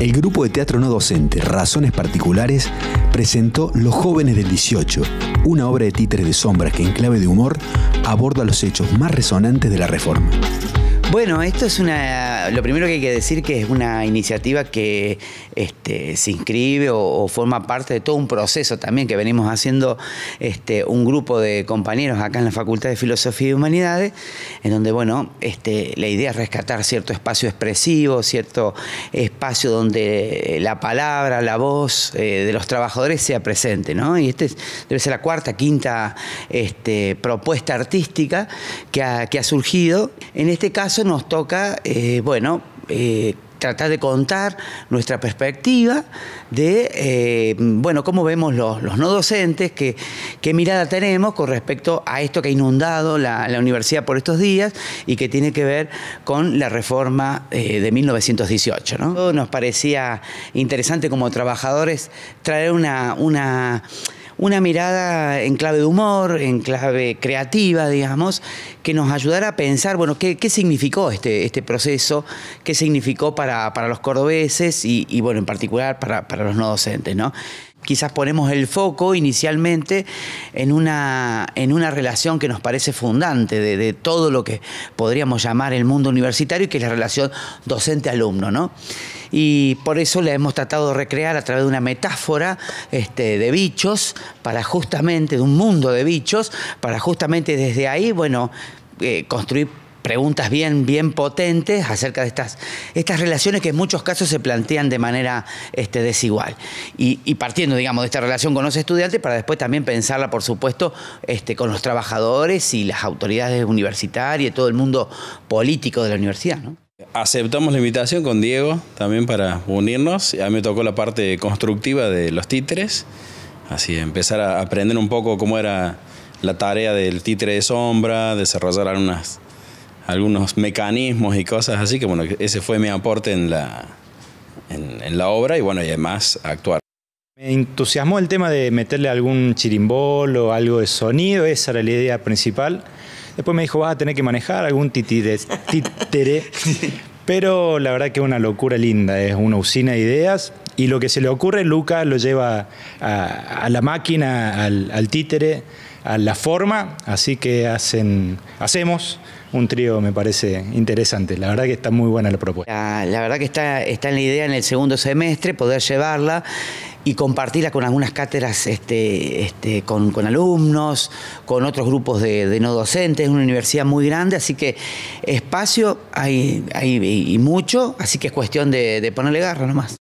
el grupo de teatro no docente Razones Particulares presentó Los Jóvenes del 18, una obra de títeres de sombras que en clave de humor aborda los hechos más resonantes de la Reforma. Bueno, esto es lo primero que hay que decir que es una iniciativa que se inscribe o forma parte de todo un proceso también que venimos haciendo un grupo de compañeros acá en la Facultad de Filosofía y Humanidades, en donde, bueno, la idea es rescatar cierto espacio expresivo, cierto espacio donde la palabra, la voz de los trabajadores sea presente, ¿no? Y debe ser la cuarta, quinta propuesta artística que ha surgido. En este caso nos toca, tratar de contar nuestra perspectiva de, cómo vemos los no docentes, qué mirada tenemos con respecto a esto que ha inundado la universidad por estos días y que tiene que ver con la reforma de 1918, ¿no? Nos parecía interesante como trabajadores traer una mirada en clave de humor, en clave creativa, digamos, que nos ayudara a pensar, bueno, qué significó este proceso, qué significó para los cordobeses y bueno, en particular para los no docentes, ¿no? Quizás ponemos el foco inicialmente en una relación que nos parece fundante de todo lo que podríamos llamar el mundo universitario, que es la relación docente-alumno, ¿no? Y por eso la hemos tratado de recrear a través de una metáfora de bichos, de un mundo de bichos, para justamente desde ahí, bueno, construir preguntas bien potentes acerca de estas relaciones que en muchos casos se plantean de manera desigual. Y partiendo, digamos, de esta relación con los estudiantes para después también pensarla, por supuesto, con los trabajadores y las autoridades universitarias y todo el mundo político de la universidad, ¿no? Aceptamos la invitación con Diego también para unirnos. A mí me tocó la parte constructiva de los títeres, así empezar a aprender un poco cómo era la tarea del títere de sombra, desarrollar algunos mecanismos y cosas así, que bueno, ese fue mi aporte en la obra y bueno, y además actuar. Me entusiasmó el tema de meterle algún chirimbol o algo de sonido, esa era la idea principal. Después me dijo, vas a tener que manejar algún títere, pero la verdad que es una locura linda, es una usina de ideas y lo que se le ocurre, Lucas lo lleva a la máquina, al títere, a la forma, así que hacemos un trío, me parece interesante. La verdad que está muy buena la propuesta. La verdad que está en la idea en el segundo semestre, poder llevarla y compartirla con algunas cátedras con alumnos, con otros grupos de no docentes. Es una universidad muy grande, así que espacio hay y mucho, así que es cuestión de ponerle garra nomás.